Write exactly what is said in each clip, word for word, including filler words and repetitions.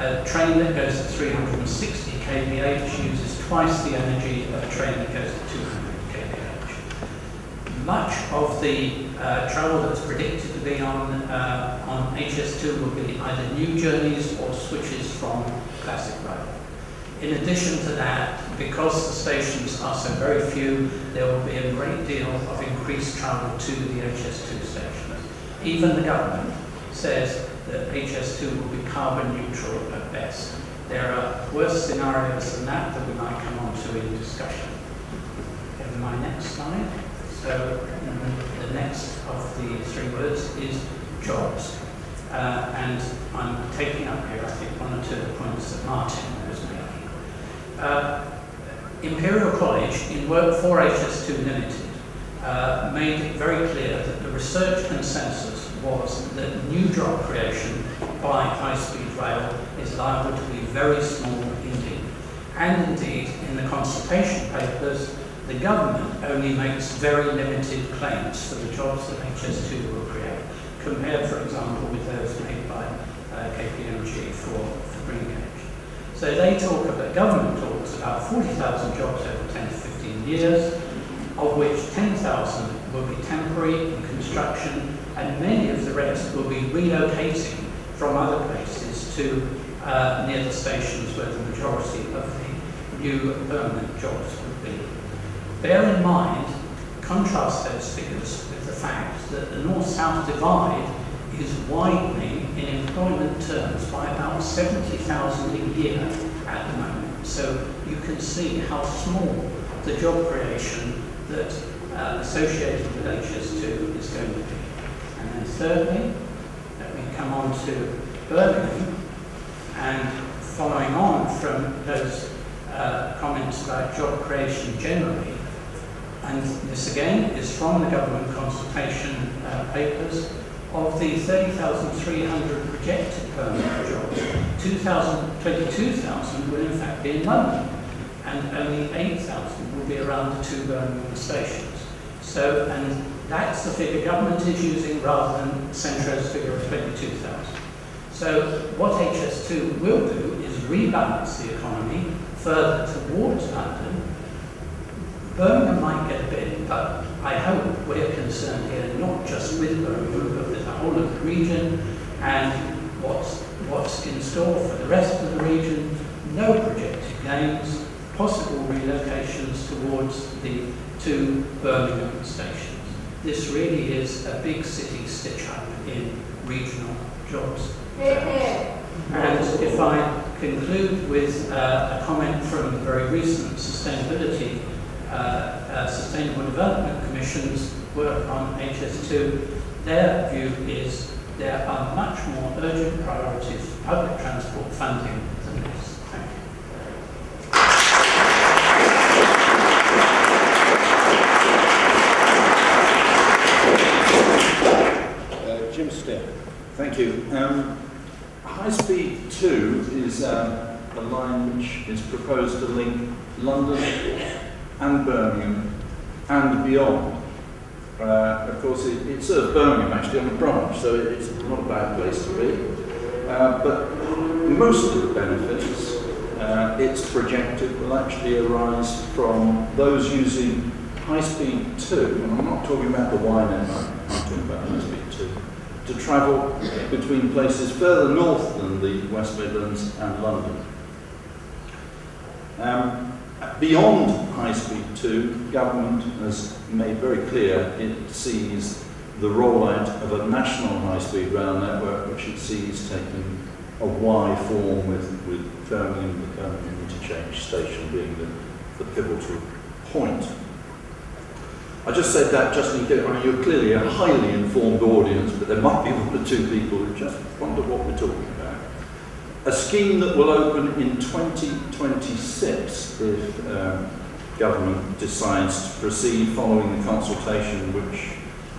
A train that goes at three hundred sixty kilometres per hour uses twice the energy of a train that goes at two hundred kilometres per hour. Much of the uh, travel that's predicted to be on, uh, on H S two will be either new journeys or switches from classic rail. In addition to that, because the stations are so very few, there will be a great deal of increased travel to the H S two stations. Even the government says that H S two will be carbon neutral at best. There are worse scenarios than that that we might come on to in discussion. In my next slide, so the next of the three words is jobs. Uh, and I'm taking up here, I think, one or two of the points that Martin was making. Uh, Imperial College, in work for H S two Limited, uh, made it very clear that the research consensus was that new job creation by high-speed rail is liable to be very small indeed. And indeed, in the consultation papers, the government only makes very limited claims for the jobs that H S two will create, compared, for example, with those made by uh, K P M G for, for Greengauge. So they talk about, government talks about forty thousand jobs over ten to fifteen years, of which ten thousand will be temporary in construction, and many of the rest will be relocating from other places to uh, near the stations where the majority of the new permanent jobs would be. Bear in mind, contrast those figures with the fact that the north-south divide is widening in employment terms by about seventy thousand a year at the moment. So you can see how small the job creation that uh, associated with H S two is going to be. And thirdly, let me come on to Birmingham, and following on from those uh, comments about job creation generally, and this again is from the government consultation uh, papers, of the thirty thousand three hundred projected permanent jobs, twenty-two thousand will in fact be in London, and only eight thousand will be around the two Birmingham stations. So, and that's the figure government is using rather than Centro's figure of twenty-two thousand. So what H S two will do is rebalance the economy further towards London. Birmingham might get a bit, but I hope we're concerned here not just with Birmingham, but with the whole of the region and what's, what's in store for the rest of the region. No projected gains, possible relocations towards the two Birmingham stations. This really is a big city stitch-up in regional jobs. And if I conclude with uh, a comment from the very recent Sustainability, uh, uh, Sustainable Development Commission's work on H S two, their view is there are much more urgent priorities for public transport funding than this. Thank you. Um, High Speed two is uh, the line which is proposed to link London and Birmingham and beyond. Uh, of course, it, it serves Birmingham actually on a branch, so it's not a bad place to be. Uh, but most of the benefits uh, it's projected will actually arise from those using High Speed two, and I'm not talking about the Y network, I'm talking about High Speed two. To travel between places further north than the West Midlands and London. Um, beyond High Speed two, government has made very clear it sees the rollout of a national high-speed rail network, which it sees taking a Y form with, with Birmingham, the Birmingham interchange station being the, the pivotal point. I just said that just in case, I mean, you're clearly a highly informed audience, but there might be one or two people who just wonder what we're talking about. A scheme that will open in twenty twenty-six if um, government decides to proceed following the consultation, which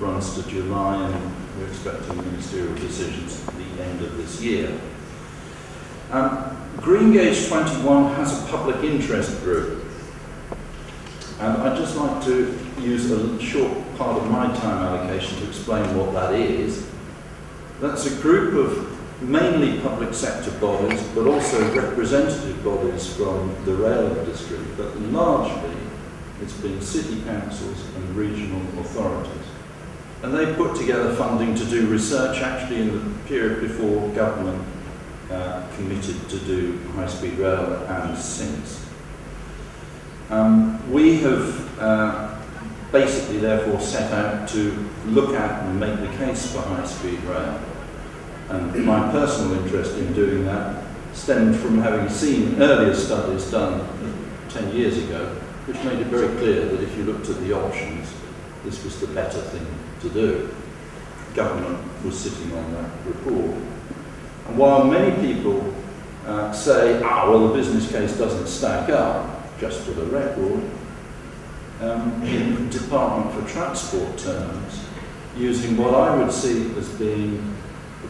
runs to July, and we're expecting ministerial decisions at the end of this year. Um, Greengauge twenty-one has a public interest group. And I'd just like to use a short part of my time allocation to explain what that is. That's a group of mainly public sector bodies, but also representative bodies from the rail industry, but largely it's been city councils and regional authorities. And they put together funding to do research actually in the period before government uh, committed to do high-speed rail and since. Um, we have uh, basically therefore set out to look at and make the case for high-speed rail. And my personal interest in doing that stemmed from having seen earlier studies done ten years ago, which made it very clear that if you looked at the options, this was the better thing to do. Government was sitting on that report. And while many people uh, say, ah, well, the business case doesn't stack up, just for the record, um, in Department for Transport terms, using what I would see as being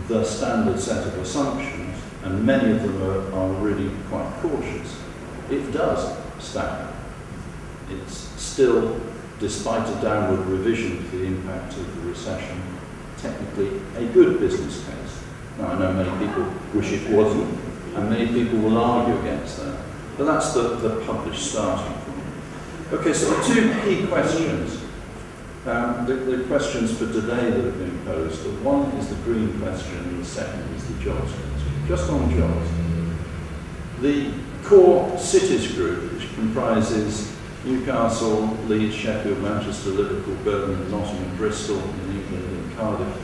the standard set of assumptions, and many of them are, are really quite cautious, it does stack up. It's still, despite a downward revision to the impact of the recession, technically a good business case. Now, I know many people wish it wasn't, and many people will argue against that, but that's the, the published starting point. Okay, so the two key questions, um, the, the questions for today that have been posed, the one is the green question, and the second is the jobs question. Just on jobs, the core cities group, which comprises Newcastle, Leeds, Sheffield, Manchester, Liverpool, Birmingham, Nottingham, Bristol, in England, and Cardiff,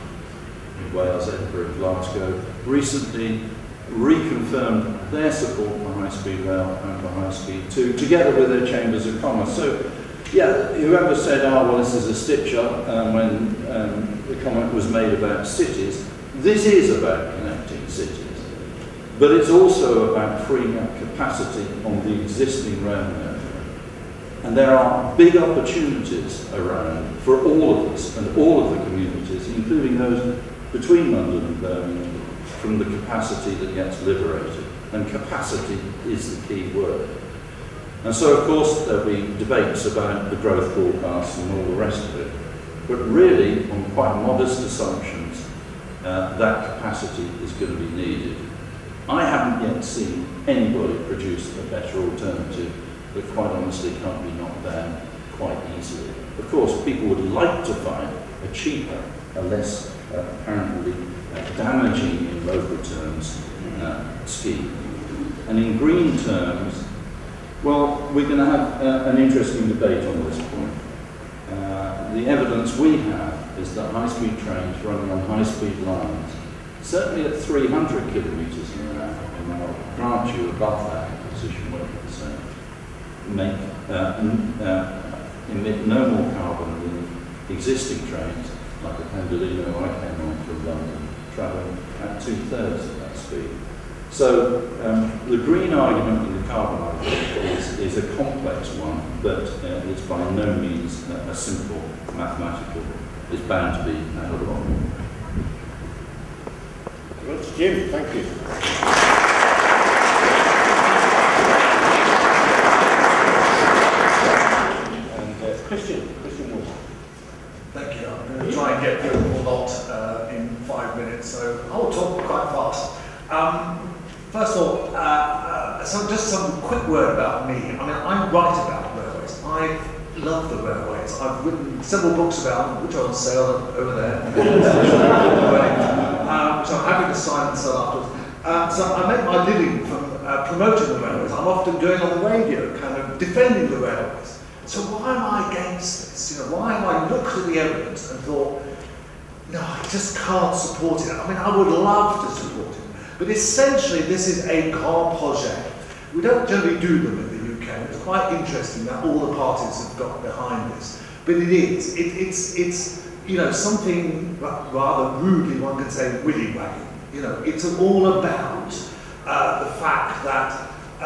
in Wales, Edinburgh, Glasgow, recently reconfirmed their support for high-speed rail and for high-speed two, together with their chambers of commerce. So, yeah, whoever said, oh, well, this is a stitch-up, um, when um, the comment was made about cities, this is about connecting cities. But it's also about freeing up capacity on the existing rail network. And there are big opportunities around for all of us and all of the communities, including those between London and Birmingham, from the capacity that gets liberated. And capacity is the key word. And so, of course, there'll be debates about the growth forecasts and all the rest of it. But really, on quite modest assumptions, uh, that capacity is going to be needed. I haven't yet seen anybody produce a better alternative that quite honestly can't be knocked down quite easily. Of course, people would like to find a cheaper, a less uh, apparently uh, damaging in local terms uh, scheme. And in green terms, well, we're going to have uh, an interesting debate on this point. Uh, the evidence we have is that high-speed trains running on high-speed lines, certainly at three hundred kilometres an hour, and I'll grant you above that position won't be the same, Make, uh, uh, emit no more carbon than existing trains, like the Pendolino I came on from London, travelling at two-thirds of that speed. So um, the green argument and the carbon argument is, is a complex one, but uh, it's by no means a, a simple mathematical. It's bound to be a lot more. Well, that's Jim, thank you. Christian, Christian Wood. Thank you. I'm going to try and get through a lot uh, in five minutes, so I'll talk quite fast. Um, first of all, uh, uh, so just some quick word about me. I mean, I write about railways. I love the railways. I've written several books about them, which are on sale over there. um, so I'm happy to sign and sell afterwards. Uh, so I make my living from uh, promoting the railways. I'm often going on the radio, kind of defending the railways. So why am I against this? You know, why have I looked at the evidence and thought, no, I just can't support it? I mean, I would love to support it. But essentially, this is a car project. We don't generally do them in the U K. It's quite interesting that all the parties have got behind this. But it is. It, it's, it's, you know, something rather rudely one can say willy-wagging. You know, it's all about uh, the fact that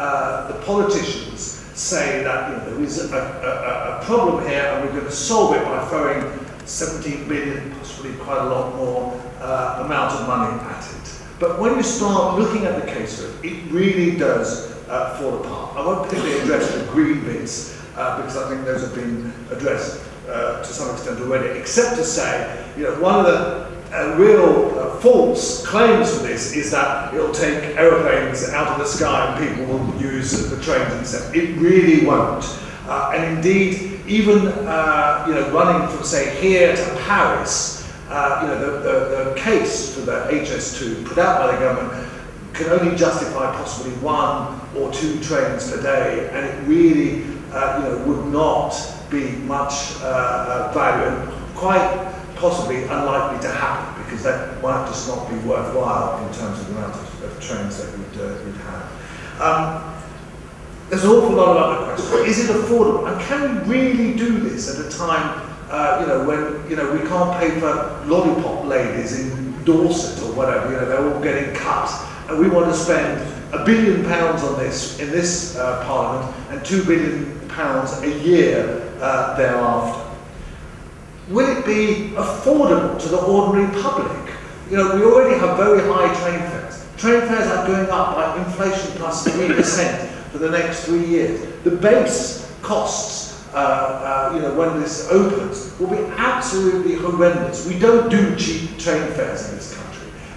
uh, the politicians say that, you know, there is a, a, a problem here and we're going to solve it by throwing seventeen billion, possibly quite a lot more uh, amount of money at it. But when you start looking at the case for it, it really does uh, fall apart. I won't particularly address the green bits uh, because I think those have been addressed uh, to some extent already, except to say, you know, one of the uh, real uh, false claims for this is that it'll take aeroplanes out of the sky and people will use the trains and stuff. It really won't. Uh, and indeed, even uh, you know, running from say here to Paris, uh, you know, the, the, the case for the H S two put out by the government can only justify possibly one or two trains per day, and it really uh, you know, would not be much uh, value, and quite possibly unlikely to happen, because that might just not be worthwhile in terms of the amount of, of trains that we'd, uh, we'd have. Um, there's an awful lot of other questions. Is it affordable? And can we really do this at a time uh, you know, when you know, we can't pay for lollipop ladies in Dorset or whatever, you know, they're all getting cut. And we want to spend a billion pounds on this in this uh, parliament and two billion pounds a year uh, thereafter. Will it be affordable to the ordinary public? You know, we already have very high train fares. Train fares are going up by inflation plus three percent for the next three years. The base costs, uh, uh, you know, when this opens, will be absolutely horrendous. We don't do cheap train fares in this country.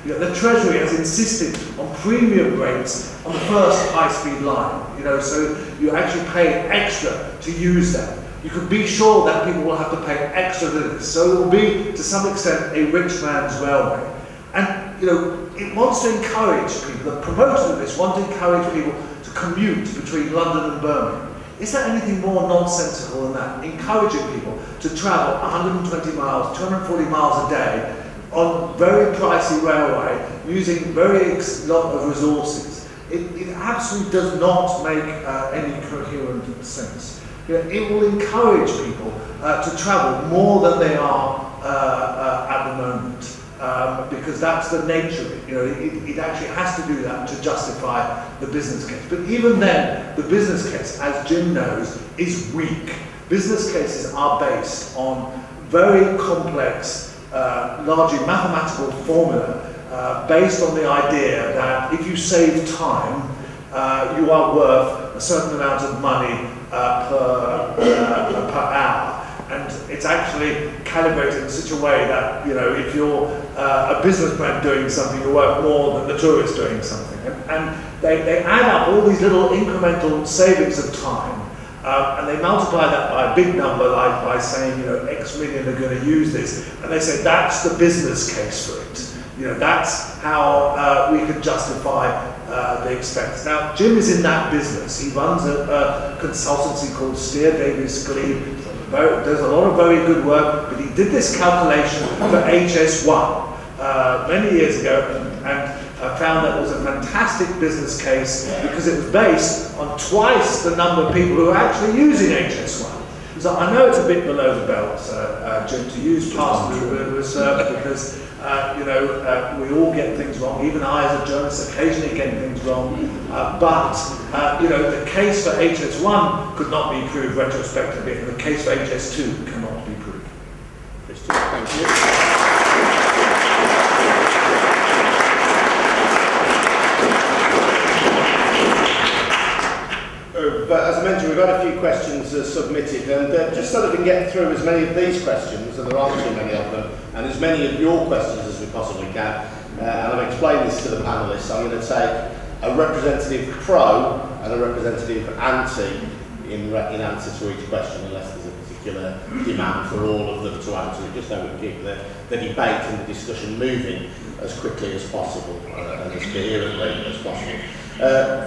You know, the Treasury has insisted on premium rates on the first high-speed line, you know, so you actually pay extra to use that. You can be sure that people will have to pay extra to this, so it will be, to some extent, a rich man's railway. And, you know, it wants to encourage people, the promoters of this want to encourage people to commute between London and Birmingham. Is there anything more nonsensical than that? Encouraging people to travel one hundred twenty miles, two hundred forty miles a day, on very pricey railway, using very ex lot of resources. It, it absolutely does not make uh, any coherent sense. You know, it will encourage people uh, to travel more than they are uh, uh, at the moment, um, because that's the nature of it. You know, it, it actually has to do that to justify the business case. But even then, the business case, as Jim knows, is weak. Business cases are based on very complex, Uh, largely mathematical formula uh, based on the idea that if you save time, uh, you are worth a certain amount of money uh, per, uh, per hour. And it's actually calibrated in such a way that, you know, if you're uh, a businessman doing something, you work more than the tourist doing something. And, and they, they add up all these little incremental savings of time. Uh, and they multiply that by a big number, like by saying, you know, X million are going to use this, and they say that's the business case for it. You know, that's how uh, we can justify uh, the expense. Now, Jim is in that business. He runs a, a consultancy called Steer Davies Gleave. Does a lot of very good work, but he did this calculation for H S one uh, many years ago, and, and I found that it was a fantastic business case because it was based on twice the number of people who are actually using H S one. So I know it's a bit below the belt, uh, uh, Jim, to use past reserve because uh, you know uh, we all get things wrong. Even I, as a journalist, occasionally get things wrong. Uh, but uh, you know, the case for H S one could not be proved retrospectively, and the case for H S two cannot be proved. Christian, thank you. But as I mentioned, we've had a few questions uh, submitted, and uh, just so that we can get through as many of these questions, and there aren't too many of them, and as many of your questions as we possibly can, uh, and I've explained this to the panellists, I'm going to take a representative pro and a representative anti in, re in answer to each question, unless there's a particular demand for all of them to answer it, just so we can keep the, the debate and the discussion moving as quickly as possible uh, and as coherently as possible. Uh,